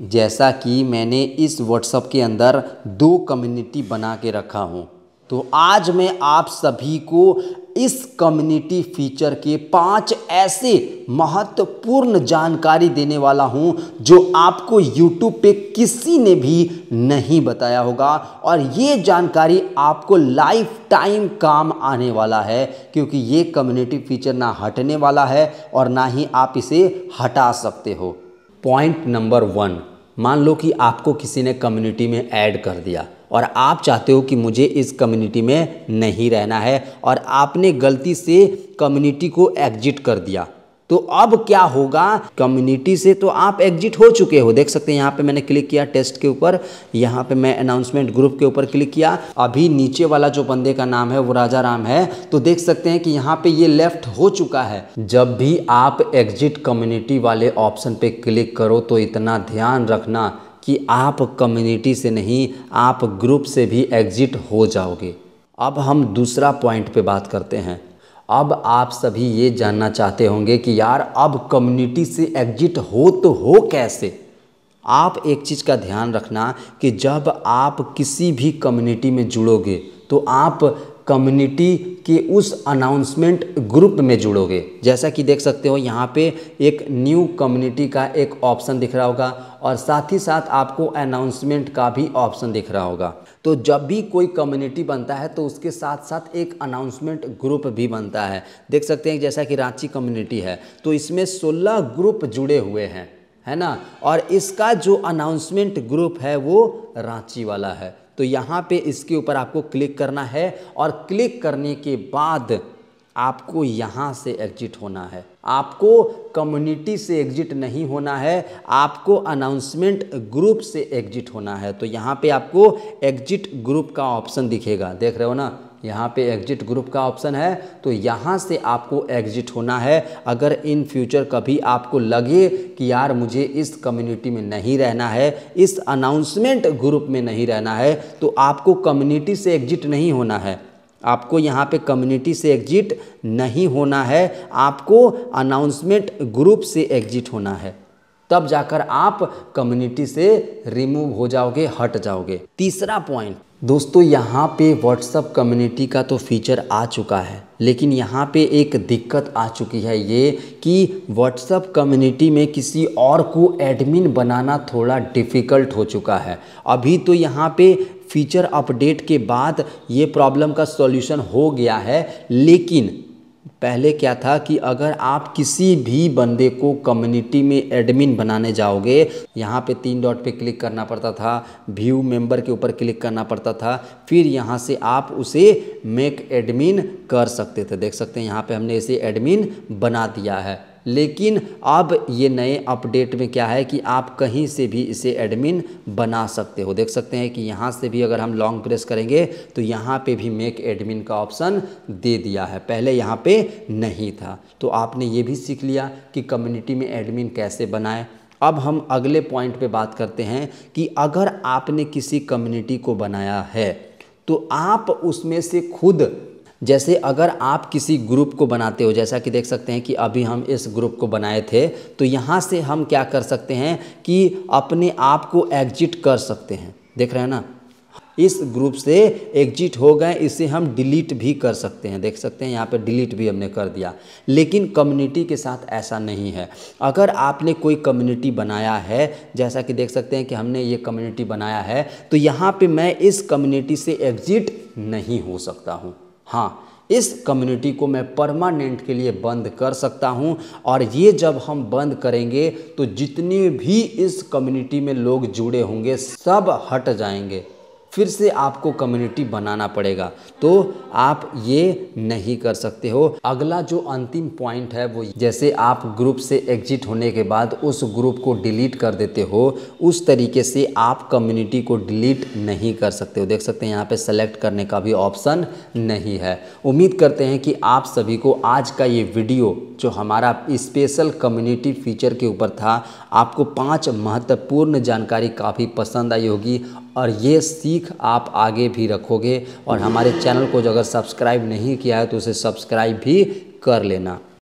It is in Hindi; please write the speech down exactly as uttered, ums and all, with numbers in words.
जैसा कि मैंने इस WhatsApp के अंदर दो कम्युनिटी बना के रखा हूँ, तो आज मैं आप सभी को इस कम्युनिटी फीचर के पांच ऐसे महत्वपूर्ण जानकारी देने वाला हूँ जो आपको YouTube पे किसी ने भी नहीं बताया होगा, और ये जानकारी आपको लाइफ टाइम काम आने वाला है, क्योंकि ये कम्युनिटी फीचर ना हटने वाला है और ना ही आप इसे हटा सकते हो। पॉइंट नंबर वन, मान लो कि आपको किसी ने कम्युनिटी में ऐड कर दिया और आप चाहते हो कि मुझे इस कम्युनिटी में नहीं रहना है, और आपने गलती से कम्युनिटी को एग्जिट कर दिया, तो अब क्या होगा? कम्युनिटी से तो आप एग्जिट हो चुके हो। देख सकते हैं यहाँ पे मैंने क्लिक किया टेस्ट के ऊपर, यहाँ पे मैं अनाउंसमेंट ग्रुप के ऊपर क्लिक किया। अभी नीचे वाला जो बंदे का नाम है वो राजा राम है, तो देख सकते हैं कि यहाँ पे ये लेफ्ट हो चुका है। जब भी आप एग्जिट कम्युनिटी वाले ऑप्शन पे क्लिक करो तो इतना ध्यान रखना कि आप कम्युनिटी से नहीं, आप ग्रुप से भी एग्जिट हो जाओगे। अब हम दूसरा पॉइंट पे बात करते हैं। अब आप सभी ये जानना चाहते होंगे कि यार अब कम्युनिटी से एग्जिट हो तो हो कैसे। आप एक चीज़ का ध्यान रखना कि जब आप किसी भी कम्युनिटी में जुड़ोगे तो आप कम्युनिटी के उस अनाउंसमेंट ग्रुप में जुड़ोगे। जैसा कि देख सकते हो यहाँ पे एक न्यू कम्युनिटी का एक ऑप्शन दिख रहा होगा, और साथ ही साथ आपको अनाउंसमेंट का भी ऑप्शन दिख रहा होगा। तो जब भी कोई कम्युनिटी बनता है तो उसके साथ साथ एक अनाउंसमेंट ग्रुप भी बनता है। देख सकते हैं जैसा कि रांची कम्युनिटी है, तो इसमें सोलह ग्रुप जुड़े हुए हैं, है ना, और इसका जो अनाउंसमेंट ग्रुप है वो रांची वाला है। तो यहाँ पे इसके ऊपर आपको क्लिक करना है, और क्लिक करने के बाद आपको यहाँ से एग्जिट होना है। आपको कम्युनिटी से एग्जिट नहीं होना है, आपको अनाउंसमेंट ग्रुप से एग्जिट होना है। तो यहाँ पे आपको एग्जिट ग्रुप का ऑप्शन दिखेगा, देख रहे हो ना, यहाँ पे एग्जिट ग्रुप का ऑप्शन है, तो यहाँ से आपको एग्जिट होना है। अगर इन फ्यूचर कभी आपको लगे कि यार मुझे इस कम्युनिटी में नहीं रहना है, इस अनाउंसमेंट ग्रुप में नहीं रहना है, तो आपको कम्युनिटी से एग्जिट नहीं होना है, आपको यहाँ पे कम्युनिटी से एग्जिट नहीं होना है, आपको अनाउंसमेंट ग्रुप से एग्जिट होना है, तब जाकर आप कम्युनिटी से रिमूव हो जाओगे, हट जाओगे। तीसरा पॉइंट दोस्तों, यहाँ पे WhatsApp कम्युनिटी का तो फीचर आ चुका है, लेकिन यहाँ पे एक दिक्कत आ चुकी है ये कि WhatsApp कम्युनिटी में किसी और को एडमिन बनाना थोड़ा डिफ़िकल्ट हो चुका है। अभी तो यहाँ पे फीचर अपडेट के बाद ये प्रॉब्लम का सॉल्यूशन हो गया है, लेकिन पहले क्या था कि अगर आप किसी भी बंदे को कम्युनिटी में एडमिन बनाने जाओगे, यहाँ पे तीन डॉट पे क्लिक करना पड़ता था, व्यू मेंबर के ऊपर क्लिक करना पड़ता था, फिर यहाँ से आप उसे मेक एडमिन कर सकते थे। देख सकते हैं यहाँ पे हमने इसे एडमिन बना दिया है, लेकिन अब ये नए अपडेट में क्या है कि आप कहीं से भी इसे एडमिन बना सकते हो। देख सकते हैं कि यहाँ से भी अगर हम लॉन्ग प्रेस करेंगे तो यहाँ पे भी मेक एडमिन का ऑप्शन दे दिया है, पहले यहाँ पे नहीं था। तो आपने ये भी सीख लिया कि कम्युनिटी में एडमिन कैसे बनाएं। अब हम अगले पॉइंट पे बात करते हैं कि अगर आपने किसी कम्युनिटी को बनाया है तो आप उसमें से खुद, जैसे अगर आप किसी ग्रुप को बनाते हो, जैसा कि देख सकते हैं कि अभी हम इस ग्रुप को बनाए थे, तो यहाँ से हम क्या कर सकते हैं कि अपने आप को एग्जिट कर सकते हैं। देख रहे हैं ना, इस ग्रुप से एग्जिट हो गए, इसे हम डिलीट भी कर सकते हैं। देख सकते हैं यहाँ पे डिलीट भी हमने कर दिया, लेकिन कम्युनिटी के साथ ऐसा नहीं है। अगर आपने कोई कम्युनिटी बनाया है, जैसा कि देख सकते हैं कि हमने ये कम्युनिटी बनाया है, तो यहाँ पे मैं इस कम्युनिटी से एग्जिट नहीं हो सकता हूँ। हाँ, इस कम्युनिटी को मैं परमानेंट के लिए बंद कर सकता हूँ, और ये जब हम बंद करेंगे तो जितने भी इस कम्युनिटी में लोग जुड़े होंगे सब हट जाएंगे, फिर से आपको कम्युनिटी बनाना पड़ेगा, तो आप ये नहीं कर सकते हो। अगला जो अंतिम पॉइंट है वो, जैसे आप ग्रुप से एग्जिट होने के बाद उस ग्रुप को डिलीट कर देते हो, उस तरीके से आप कम्युनिटी को डिलीट नहीं कर सकते हो। देख सकते हैं यहाँ पे सेलेक्ट करने का भी ऑप्शन नहीं है। उम्मीद करते हैं कि आप सभी को आज का ये वीडियो जो हमारा स्पेशल कम्युनिटी फीचर के ऊपर था, आपको पाँच महत्वपूर्ण जानकारी काफ़ी पसंद आई होगी, और ये सीख आप आगे भी रखोगे। और हमारे चैनल को जो अगर सब्सक्राइब नहीं किया है तो उसे सब्सक्राइब भी कर लेना।